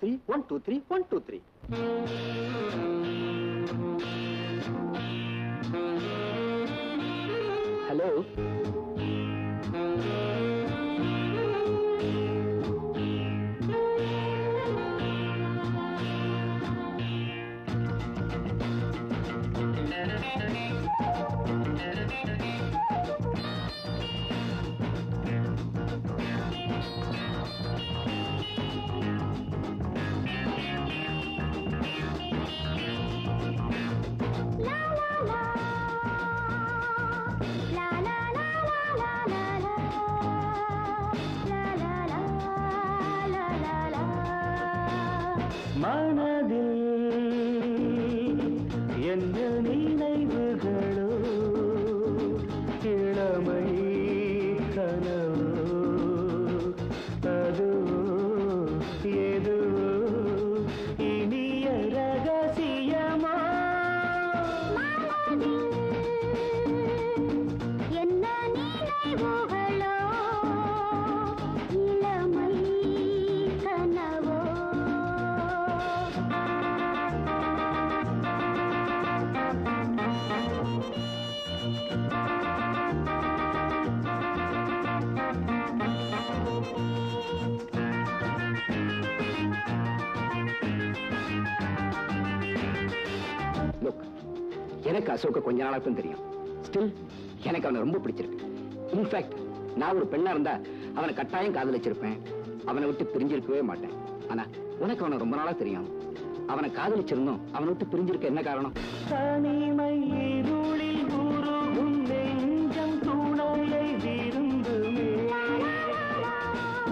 3, 1, 2, 3, 1, 2, 3. Hello? Asoka கொஞ்ச நாளா தெரியும். Still, எனக்கு அவனை ரொம்ப பிடிச்சிருக்கு. In fact, நான் ஒரு பெண்ணா இருந்தா அவனை கட்டாயம் காதலிச்சிருப்பேன். அவனை விட்டு பிரிஞ்சிருக்கவே மாட்டேன். ஆனா உனக்கு அவனை ரொம்ப நாளா தெரியும். அவனை காதலிச்சிருந்தோம். அவனை விட்டு பிரிஞ்சிருக்க என்ன காரணம்? தனிமை இருளில் உருகும் நெஞ்சம் துணையை விரும்புமே.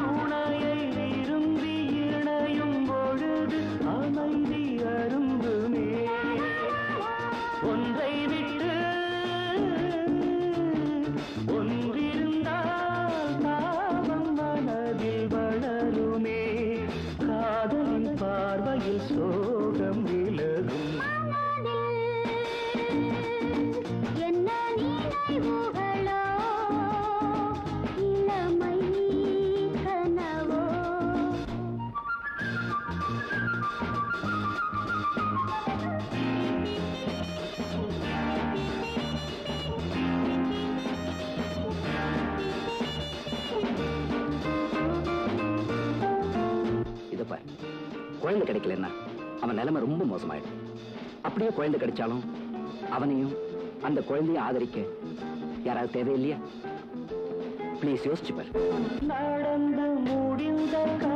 துணையை விரும்பி இணையும் பொழுது அமைதி அரும்புமே. ஒன்றை விட்டு ஒன்றிருந்தால் தாவம் மனதில் வளருமே. காதலின் பார்வையில் சோகம் விலகும். என்ன நினைவுகளோ இளமை கனவோ. குழந்தை கிடைக்கலன்னா அவன் நிலைமை ரொம்ப மோசமாயிடும். அப்படியே குழந்தை கிடைச்சாலும் அவனையும் அந்த குழந்தையும் ஆதரிக்க யாராவது தேவையில்லையா? பிளீஸ் யோசிச்சுப்பார்.